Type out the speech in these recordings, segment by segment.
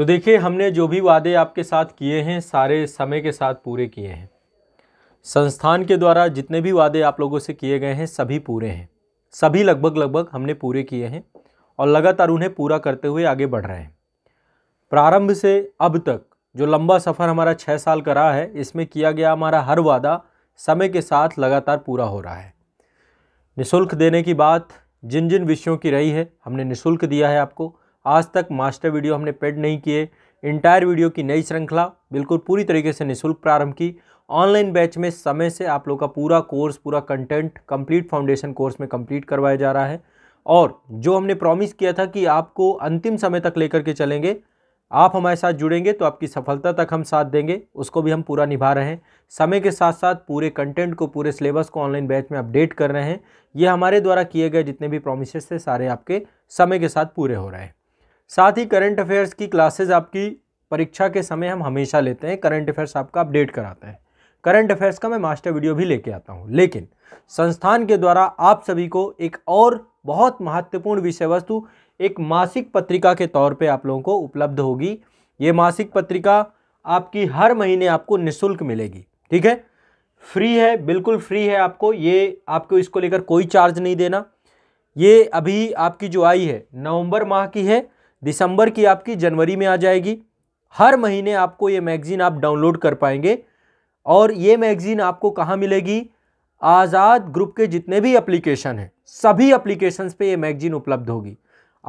तो देखिए, हमने जो भी वादे आपके साथ किए हैं सारे समय के साथ पूरे किए हैं। संस्थान के द्वारा जितने भी वादे आप लोगों से किए गए हैं सभी पूरे हैं, सभी लगभग हमने पूरे किए हैं और लगातार उन्हें पूरा करते हुए आगे बढ़ रहे हैं। प्रारंभ से अब तक जो लंबा सफ़र हमारा 6 साल का रहा है, इसमें किया गया हमारा हर वादा समय के साथ लगातार पूरा हो रहा है। निःशुल्क देने की बात जिन जिन विषयों की रही है हमने निःशुल्क दिया है आपको। आज तक मास्टर वीडियो हमने पेड नहीं किए। इंटायर वीडियो की नई श्रृंखला बिल्कुल पूरी तरीके से निःशुल्क प्रारंभ की। ऑनलाइन बैच में समय से आप लोग का पूरा कोर्स, पूरा कंटेंट कंप्लीट फाउंडेशन कोर्स में कंप्लीट करवाया जा रहा है। और जो हमने प्रॉमिस किया था कि आपको अंतिम समय तक लेकर के चलेंगे, आप हमारे साथ जुड़ेंगे तो आपकी सफलता तक हम साथ देंगे, उसको भी हम पूरा निभा रहे हैं। समय के साथ साथ पूरे कंटेंट को, पूरे सिलेबस को ऑनलाइन बैच में अपडेट कर रहे हैं। ये हमारे द्वारा किए गए जितने भी प्रॉमिसेस थे सारे आपके समय के साथ पूरे हो रहे हैं। साथ ही करंट अफेयर्स की क्लासेज आपकी परीक्षा के समय हम हमेशा लेते हैं। करंट अफेयर्स आपका अपडेट कराते हैं। करंट अफेयर्स का मैं मास्टर वीडियो भी लेके आता हूँ। लेकिन संस्थान के द्वारा आप सभी को एक और बहुत महत्वपूर्ण विषय वस्तु एक मासिक पत्रिका के तौर पे आप लोगों को उपलब्ध होगी। ये मासिक पत्रिका आपकी हर महीने आपको निःशुल्क मिलेगी, ठीक है। फ्री है, बिल्कुल फ्री है। आपको ये, आपको इसको लेकर कोई चार्ज नहीं देना। ये अभी आपकी जो आई है नवंबर माह की है, दिसंबर की आपकी जनवरी में आ जाएगी। हर महीने आपको ये मैगज़ीन आप डाउनलोड कर पाएंगे। और ये मैगज़ीन आपको कहाँ मिलेगी? आज़ाद ग्रुप के जितने भी एप्लीकेशन हैं सभी एप्लीकेशंस पे ये मैगज़ीन उपलब्ध होगी।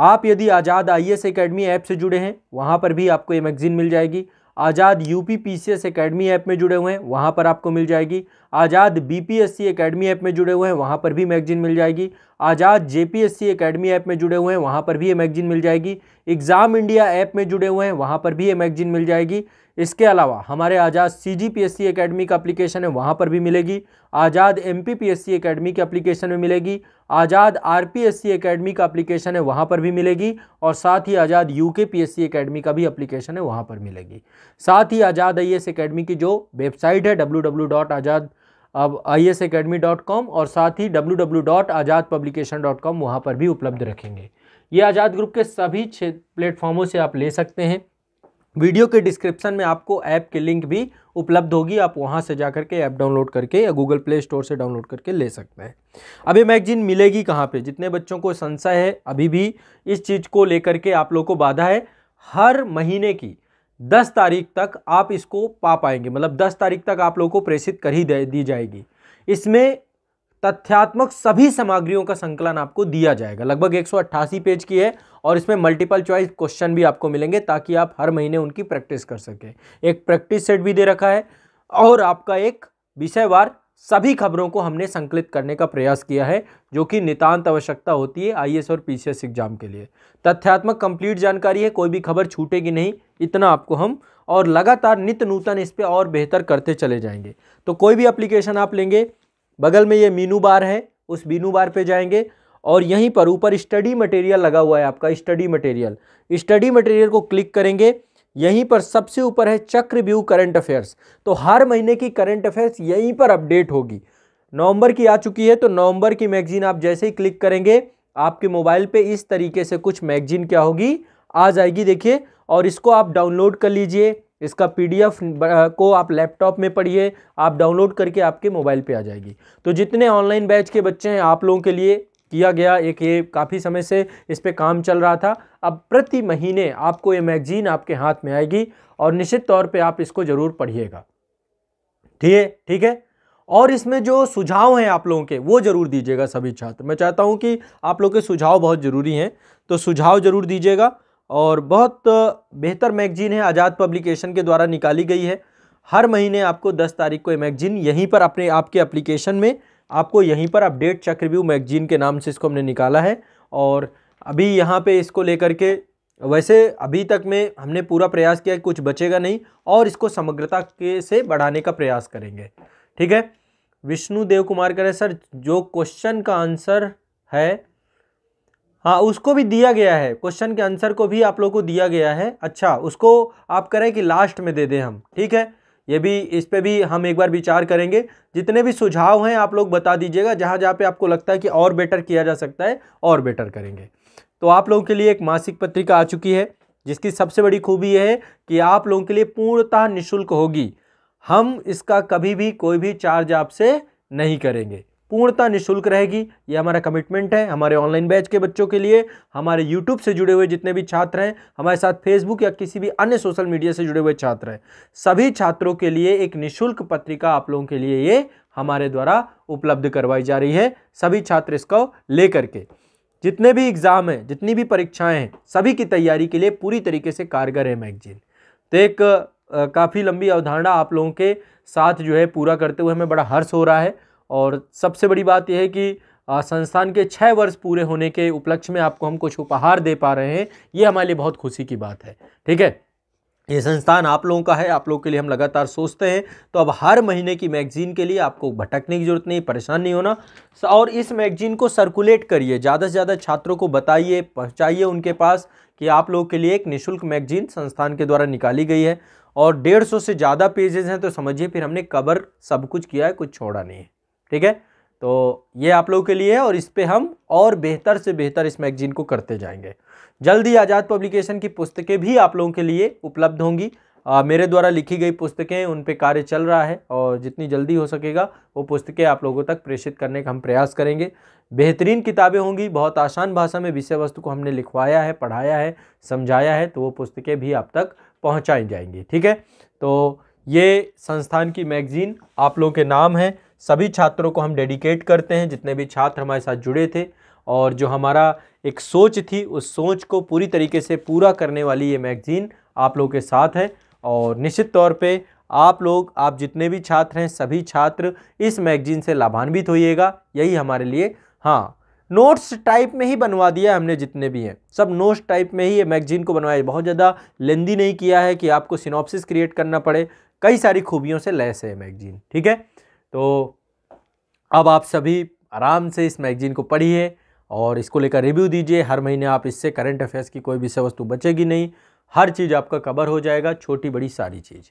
आप यदि आज़ाद IAS एकेडमी ऐप से जुड़े हैं वहाँ पर भी आपको ये मैगज़ीन मिल जाएगी। आज़ाद UPPSC एकेडमी ऐप में जुड़े हुए हैं वहाँ पर आपको मिल जाएगी। आज़ाद BPSC एकेडमी ऐप में जुड़े हुए हैं वहाँ पर भी मैगज़ीन मिल जाएगी। आज़ाद JPSC एकेडमी ऐप में जुड़े हुए हैं वहाँ पर भी ये मैगज़ीन मिल जाएगी। एग्ज़ाम इंडिया ऐप में जुड़े हुए हैं वहाँ पर भी ये मैगज़ीन मिल जाएगी। इसके अलावा हमारे आज़ाद CGPSC एकेडमी का एप्लीकेशन है वहाँ पर भी मिलेगी। आज़ाद MPPSC एकेडमी के एप्लीकेशन में मिलेगी। आज़ाद RPSC एकेडमी का एप्लीकेशन है वहाँ पर भी मिलेगी। और साथ ही आज़ाद UKPSC एकेडमी का भी एप्लीकेशन है वहाँ पर मिलेगी। साथ ही आज़ाद IAS एकेडमी की जो वेबसाइट है www.azadipasacademy.com और साथ ही www.azadpublication.com वहाँ पर भी उपलब्ध रखेंगे। ये आज़ाद ग्रुप के सभी 6 प्लेटफॉर्मों से आप ले सकते हैं। वीडियो के डिस्क्रिप्शन में आपको ऐप की लिंक भी उपलब्ध होगी। आप वहां से जा करके ऐप डाउनलोड करके या गूगल प्ले स्टोर से डाउनलोड करके ले सकते हैं। अब ये मैगजीन मिलेगी कहां पे? जितने बच्चों को संशय है, अभी भी इस चीज़ को लेकर के आप लोगों को बाधा है, हर महीने की 10 तारीख तक आप इसको पा पाएंगे। मतलब 10 तारीख तक आप लोगों को प्रेषित कर ही दी जाएगी। इसमें तथ्यात्मक सभी सामग्रियों का संकलन आपको दिया जाएगा। लगभग 188 पेज की है और इसमें मल्टीपल चॉइस क्वेश्चन भी आपको मिलेंगे ताकि आप हर महीने उनकी प्रैक्टिस कर सकें। एक प्रैक्टिस सेट भी दे रखा है और आपका एक विषयवार सभी खबरों को हमने संकलित करने का प्रयास किया है, जो कि नितांत आवश्यकता होती है IAS और PCS एग्जाम के लिए। तथ्यात्मक कंप्लीट जानकारी है, कोई भी खबर छूटेगी नहीं। इतना आपको हम और लगातार नित्य नूतन इस पर और बेहतर करते चले जाएंगे। तो कोई भी एप्लीकेशन आप लेंगे, बगल में ये मीनू बार है, उस मीनू बार पे जाएंगे और यहीं पर ऊपर स्टडी मटेरियल लगा हुआ है आपका। स्टडी मटेरियल को क्लिक करेंगे। यहीं पर सबसे ऊपर है चक्रव्यूह करंट अफेयर्स। तो हर महीने की करंट अफेयर्स यहीं पर अपडेट होगी। नवंबर की आ चुकी है तो नवंबर की मैगजीन आप जैसे ही क्लिक करेंगे आपके मोबाइल पे इस तरीके से कुछ मैगजीन क्या होगी, आ जाएगी। देखिए, और इसको आप डाउनलोड कर लीजिए। इसका PDF को आप लैपटॉप में पढ़िए, आप डाउनलोड करके आपके मोबाइल पे आ जाएगी। तो जितने ऑनलाइन बैच के बच्चे हैं आप लोगों के लिए किया गया एक ये काफ़ी समय से इस पे काम चल रहा था। अब प्रति महीने आपको ये मैगजीन आपके हाथ में आएगी और निश्चित तौर पे आप इसको ज़रूर पढ़िएगा, ठीक है। और इसमें जो सुझाव हैं आप लोगों के वो ज़रूर दीजिएगा सभी छात्र। मैं चाहता हूँ कि आप लोगों के सुझाव बहुत ज़रूरी हैं, तो सुझाव ज़रूर दीजिएगा। और बहुत बेहतर मैगजीन है, आज़ाद पब्लिकेशन के द्वारा निकाली गई है। हर महीने आपको 10 तारीख को ये मैगजीन यहीं पर अपने आपके एप्लीकेशन में आपको यहीं पर अपडेट चक्रव्यूह मैगजीन के नाम से इसको हमने निकाला है। और अभी यहाँ पे इसको लेकर के वैसे अभी तक में हमने पूरा प्रयास किया, कुछ बचेगा नहीं और इसको समग्रता के से बढ़ाने का प्रयास करेंगे, ठीक है। विष्णु देव कुमार कह रहे सर जो क्वेश्चन का आंसर है, हाँ उसको भी दिया गया है, क्वेश्चन के आंसर को भी आप लोगों को दिया गया है। अच्छा, उसको आप करें कि लास्ट में दे दें हम, ठीक है। ये भी, इस पे भी हम एक बार विचार करेंगे। जितने भी सुझाव हैं आप लोग बता दीजिएगा, जहाँ जहाँ पे आपको लगता है कि और बेटर किया जा सकता है और बेटर करेंगे। तो आप लोगों के लिए एक मासिक पत्रिका आ चुकी है। जिसकी सबसे बड़ी खूबी यह है कि आप लोगों के लिए पूर्णतः निःशुल्क होगी। हम इसका कभी भी कोई भी चार्ज आपसे नहीं करेंगे, पूर्णतः निःशुल्क रहेगी। ये हमारा कमिटमेंट है हमारे ऑनलाइन बैच के बच्चों के लिए। हमारे यूट्यूब से जुड़े हुए जितने भी छात्र हैं, हमारे साथ फेसबुक या किसी भी अन्य सोशल मीडिया से जुड़े हुए छात्र हैं, सभी छात्रों के लिए एक निःशुल्क पत्रिका आप लोगों के लिए ये हमारे द्वारा उपलब्ध करवाई जा रही है। सभी छात्र इसको लेकर के जितने भी एग्ज़ाम हैं, जितनी भी परीक्षाएँ हैं, सभी की तैयारी के लिए पूरी तरीके से कारगर है मैगजीन। तो एक काफ़ी लंबी अवधारणा आप लोगों के साथ जो है पूरा करते हुए हमें बड़ा हर्ष हो रहा है। और सबसे बड़ी बात यह है कि संस्थान के 6 वर्ष पूरे होने के उपलक्ष्य में आपको हम कुछ उपहार दे पा रहे हैं, ये हमारे लिए बहुत खुशी की बात है। ठीक है, ये संस्थान आप लोगों का है, आप लोगों के लिए हम लगातार सोचते हैं। तो अब हर महीने की मैगजीन के लिए आपको भटकने की ज़रूरत नहीं, परेशान नहीं होना, और इस मैगजीन को सर्कुलेट करिए, ज़्यादा से ज़्यादा छात्रों को बताइए, पहुँचाइए उनके पास कि आप लोगों के लिए एक निःशुल्क मैगजीन संस्थान के द्वारा निकाली गई है। और 150 से ज़्यादा पेजेस हैं, तो समझिए फिर हमने कवर सब कुछ किया है, कुछ छोड़ा नहीं है। ठीक है, तो ये आप लोगों के लिए है और इस पे हम और बेहतर से बेहतर इस मैगजीन को करते जाएंगे। जल्द ही आज़ाद पब्लिकेशन की पुस्तकें भी आप लोगों के लिए उपलब्ध होंगी। मेरे द्वारा लिखी गई पुस्तकें, उन पे कार्य चल रहा है और जितनी जल्दी हो सकेगा वो पुस्तकें आप लोगों तक प्रेषित करने का हम प्रयास करेंगे। बेहतरीन किताबें होंगी, बहुत आसान भाषा में विषय वस्तु को हमने लिखवाया है, पढ़ाया है, समझाया है, तो वो पुस्तकें भी आप तक पहुँचाई जाएंगी। ठीक है, तो ये संस्थान की मैगजीन आप लोगों के नाम है। सभी छात्रों को हम डेडिकेट करते हैं, जितने भी छात्र हमारे साथ जुड़े थे, और जो हमारा एक सोच थी उस सोच को पूरी तरीके से पूरा करने वाली ये मैगज़ीन आप लोगों के साथ है। और निश्चित तौर पे आप लोग, आप जितने भी छात्र हैं, सभी छात्र इस मैगज़ीन से लाभान्वित होइएगा, यही हमारे लिए। हाँ, नोट्स टाइप में ही बनवा दिया हमने, जितने भी हैं सब नोट्स टाइप में ही ये मैगज़ीन को बनवाया। बहुत ज़्यादा लेंदी नहीं किया है कि आपको सिनॉप्सिस क्रिएट करना पड़े, कई सारी खूबियों से लैस है मैगज़ीन। ठीक है, तो अब आप सभी आराम से इस मैगज़ीन को पढ़िए और इसको लेकर रिव्यू दीजिए। हर महीने आप इससे करंट अफेयर्स की कोई विषय वस्तु बचेगी नहीं, हर चीज़ आपका कवर हो जाएगा, छोटी बड़ी सारी चीज़।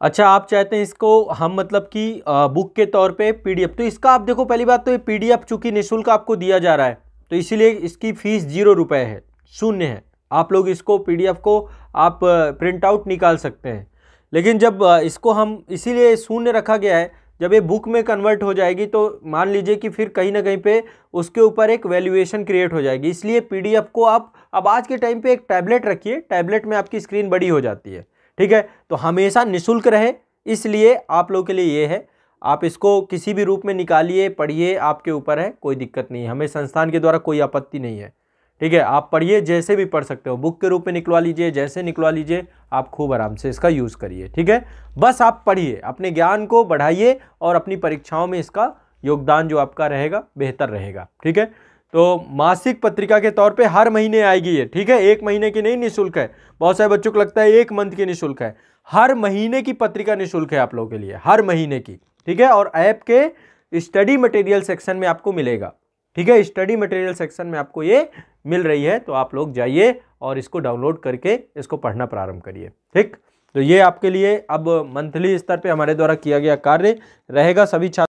अच्छा, आप चाहते हैं इसको हम मतलब कि बुक के तौर पे पीडीएफ, तो इसका आप देखो, पहली बात तो ये पीडीएफ चूंकि निःशुल्क आपको दिया जा रहा है, तो इसीलिए इसकी फ़ीस 0 रुपये है, शून्य है। आप लोग इसको पीडीएफ को आप प्रिंट आउट निकाल सकते हैं, लेकिन जब इसको हम इसीलिए शून्य रखा गया है, जब ये बुक में कन्वर्ट हो जाएगी तो मान लीजिए कि फिर कहीं ना कहीं पे उसके ऊपर एक वैल्यूएशन क्रिएट हो जाएगी। इसलिए पीडीएफ को आप अब आज के टाइम पे एक टैबलेट रखिए, टैबलेट में आपकी स्क्रीन बड़ी हो जाती है। ठीक है, तो हमेशा निःशुल्क रहे, इसलिए आप लोगों के लिए ये है। आप इसको किसी भी रूप में निकालिए, पढ़िए, आपके ऊपर है, कोई दिक्कत नहीं है, हमें संस्थान के द्वारा कोई आपत्ति नहीं है। ठीक है, आप पढ़िए, जैसे भी पढ़ सकते हो, बुक के रूप में निकलवा लीजिए, जैसे निकलवा लीजिए, आप खूब आराम से इसका यूज़ करिए। ठीक है, बस आप पढ़िए, अपने ज्ञान को बढ़ाइए और अपनी परीक्षाओं में इसका योगदान जो आपका रहेगा बेहतर रहेगा। ठीक है, तो मासिक पत्रिका के तौर पे हर महीने आएगी ये। ठीक है, एक महीने की नहीं, निःशुल्क है। बहुत सारे बच्चों को लगता है एक मंथ की निःशुल्क है, हर महीने की पत्रिका निःशुल्क है आप लोगों के लिए, हर महीने की। ठीक है, और ऐप के स्टडी मटेरियल सेक्शन में आपको मिलेगा। ठीक है, स्टडी मटेरियल सेक्शन में आपको ये मिल रही है, तो आप लोग जाइए और इसको डाउनलोड करके इसको पढ़ना प्रारंभ करिए। ठीक, तो ये आपके लिए अब मंथली स्तर पे हमारे द्वारा किया गया कार्य रहेगा। सभी छात्र